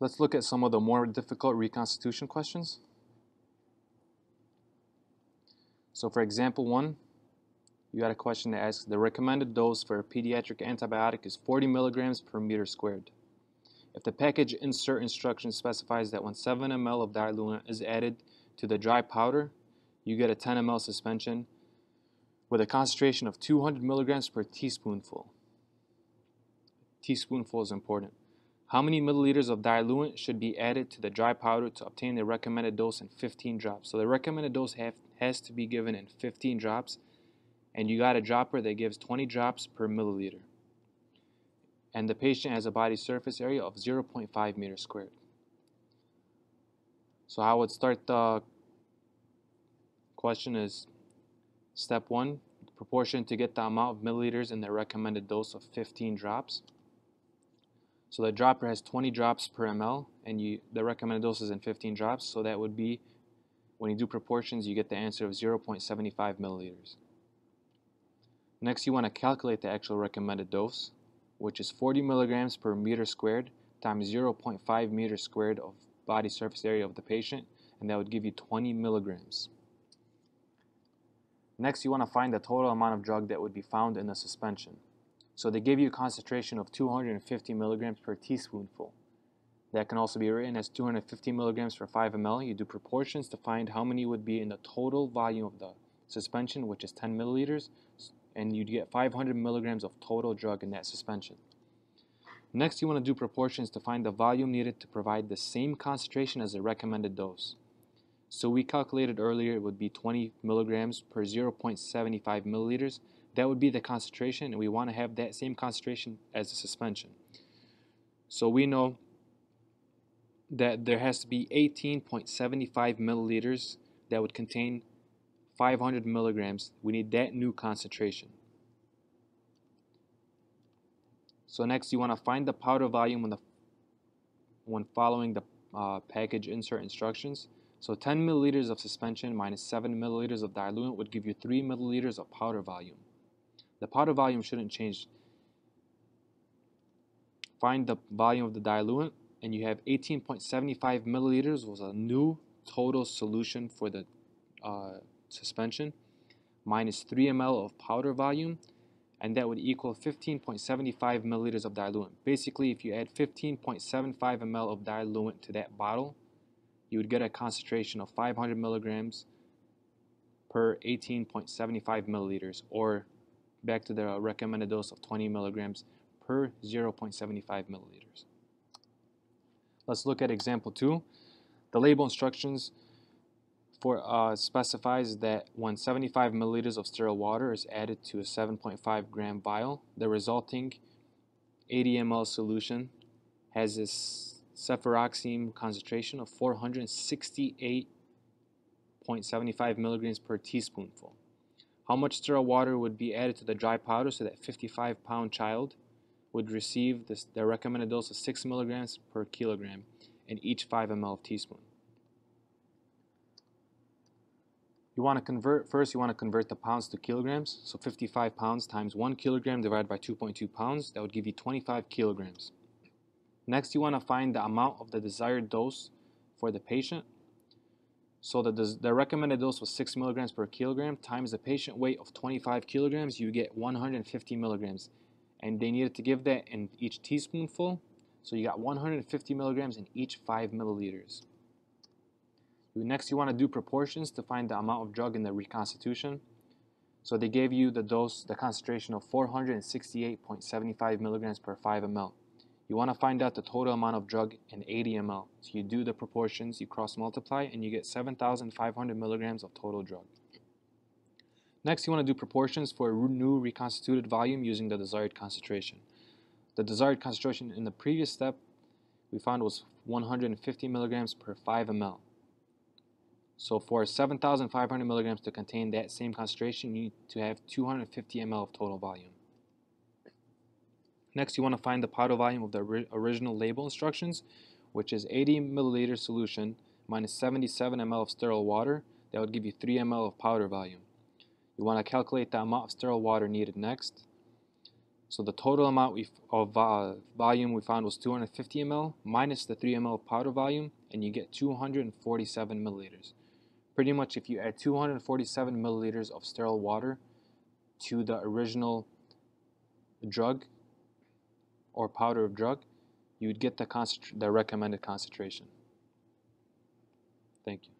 Let's look at some of the more difficult reconstitution questions. So for example 1, you got a question that asks, the recommended dose for a pediatric antibiotic is 40 milligrams per meter squared. If the package insert instruction specifies that when 7 ml of diluent is added to the dry powder, you get a 10 ml suspension with a concentration of 200 milligrams per teaspoonful. Teaspoonful is important. How many milliliters of diluent should be added to the dry powder to obtain the recommended dose in 15 drops? So the recommended dose has to be given in 15 drops, and you got a dropper that gives 20 drops per milliliter. And the patient has a body surface area of 0.5 meters squared. So I would start the question is step 1, proportion to get the amount of milliliters in the recommended dose of 15 drops. So the dropper has 20 drops per ml, and the recommended dose is in 15 drops, so that would be, when you do proportions, you get the answer of 0.75 milliliters. Next, you want to calculate the actual recommended dose, which is 40 milligrams per meter squared times 0.5 meters squared of body surface area of the patient, and that would give you 20 milligrams. Next, you want to find the total amount of drug that would be found in the suspension. So they give you a concentration of 250 milligrams per teaspoonful. That can also be written as 250 milligrams for 5 ml. You do proportions to find how many would be in the total volume of the suspension, which is 10 milliliters, and you'd get 500 milligrams of total drug in that suspension. Next, you want to do proportions to find the volume needed to provide the same concentration as the recommended dose. So we calculated earlier it would be 20 milligrams per 0.75 milliliters. That would be the concentration, and we want to have that same concentration as the suspension. So we know that there has to be 18.75 milliliters that would contain 500 milligrams. We need that new concentration. So next, you want to find the powder volume when following the package insert instructions. So 10 milliliters of suspension minus 7 milliliters of diluent would give you 3 milliliters of powder volume. The powder volume shouldn't change. Find the volume of the diluent, and you have 18.75 milliliters was a new total solution for the suspension, minus 3 ml of powder volume, and that would equal 15.75 milliliters of diluent. Basically, if you add 15.75 ml of diluent to that bottle, you would get a concentration of 500 milligrams per 18.75 milliliters, or back to the recommended dose of 20 milligrams per 0.75 milliliters. Let's look at example 2. The label instructions specifies that when 75 milliliters of sterile water is added to a 7.5 gram vial, the resulting 80 ml solution has this cefuroxime concentration of 468.75 milligrams per teaspoonful. How much sterile water would be added to the dry powder so that a 55-pound child would receive the recommended dose of 6 milligrams per kilogram in each 5 ml of teaspoon? First you want to convert the pounds to kilograms, so 55 pounds times 1 kilogram divided by 2.2 pounds, that would give you 25 kilograms. Next, you want to find the amount of the desired dose for the patient. So the recommended dose was 6 milligrams per kilogram times the patient weight of 25 kilograms, you get 150 milligrams. And they needed to give that in each teaspoonful, so you got 150 milligrams in each 5 milliliters. Next, you want to do proportions to find the amount of drug in the reconstitution. So they gave you the dose, the concentration of 468.75 milligrams per 5 ml. You want to find out the total amount of drug in 80 ml. So you do the proportions, you cross multiply, and you get 7,500 milligrams of total drug. Next, you want to do proportions for a new reconstituted volume using the desired concentration. The desired concentration in the previous step we found was 150 milligrams per 5 ml. So for 7,500 milligrams to contain that same concentration, you need to have 250 ml of total volume. Next, you want to find the powder volume of the original label instructions, which is 80 milliliter solution minus 77 ml of sterile water. That would give you 3 ml of powder volume. You want to calculate the amount of sterile water needed next. So the total amount of volume we found was 250 ml minus the 3 ml powder volume, and you get 247 milliliters. Pretty much if you add 247 milliliters of sterile water to the original drug or powder of drug, you would get the recommended concentration. Thank you.